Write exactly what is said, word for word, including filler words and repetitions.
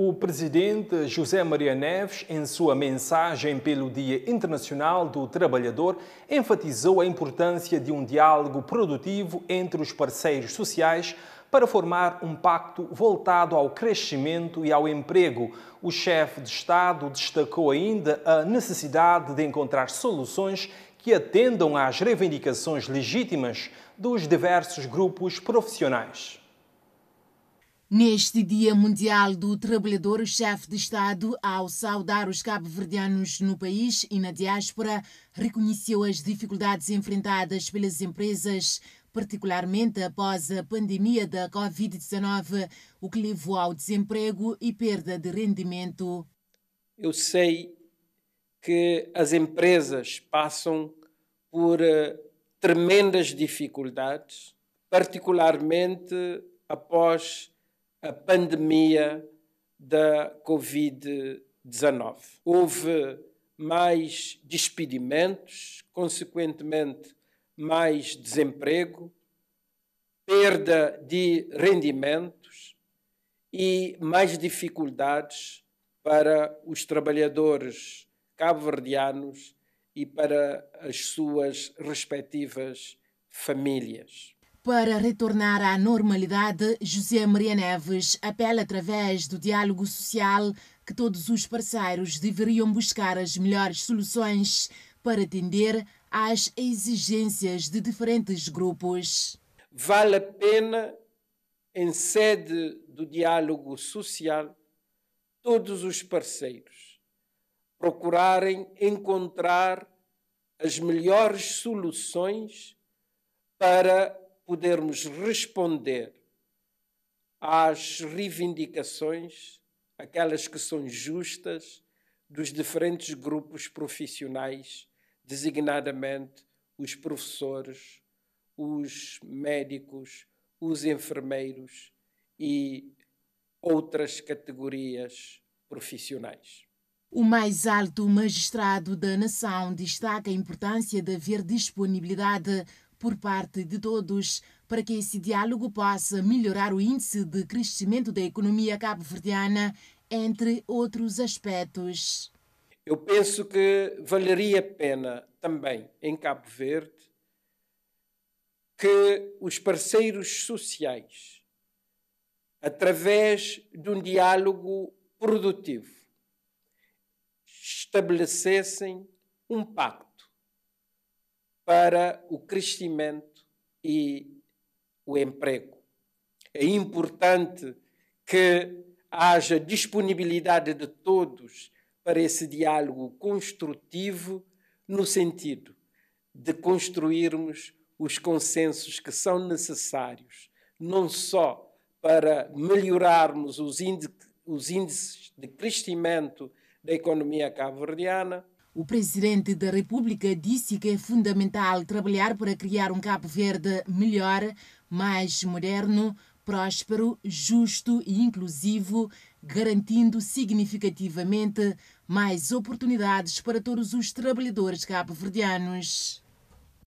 O presidente José Maria Neves, em sua mensagem pelo Dia Internacional do Trabalhador, enfatizou a importância de um diálogo produtivo entre os parceiros sociais para formar um pacto voltado ao crescimento e ao emprego. O chefe de Estado destacou ainda a necessidade de encontrar soluções que atendam às reivindicações legítimas dos diversos grupos profissionais. Neste Dia Mundial do Trabalhador, o chefe de Estado, ao saudar os cabo-verdianos no país e na diáspora, reconheceu as dificuldades enfrentadas pelas empresas, particularmente após a pandemia da Covid dezenove, o que levou ao desemprego e perda de rendimento. Eu sei que as empresas passam por uh, tremendas dificuldades, particularmente após a pandemia da Covid dezenove. Houve mais despedimentos, consequentemente mais desemprego, perda de rendimentos e mais dificuldades para os trabalhadores cabo-verdianos e para as suas respectivas famílias. Para retornar à normalidade, José Maria Neves apela através do diálogo social que todos os parceiros deveriam buscar as melhores soluções para atender às exigências de diferentes grupos. Vale a pena, em sede do diálogo social, todos os parceiros procurarem encontrar as melhores soluções para podermos responder às reivindicações, aquelas que são justas, dos diferentes grupos profissionais, designadamente os professores, os médicos, os enfermeiros e outras categorias profissionais. O mais alto magistrado da nação destaca a importância de haver disponibilidade por parte de todos, para que esse diálogo possa melhorar o índice de crescimento da economia cabo-verdiana, entre outros aspectos. Eu penso que valeria a pena também, em Cabo Verde, que os parceiros sociais, através de um diálogo produtivo, estabelecessem um pacto para o crescimento e o emprego. É importante que haja disponibilidade de todos para esse diálogo construtivo, no sentido de construirmos os consensos que são necessários, não só para melhorarmos os índices de crescimento da economia cabo-verdiana. O presidente da República disse que é fundamental trabalhar para criar um Cabo Verde melhor, mais moderno, próspero, justo e inclusivo, garantindo significativamente mais oportunidades para todos os trabalhadores cabo-verdianos.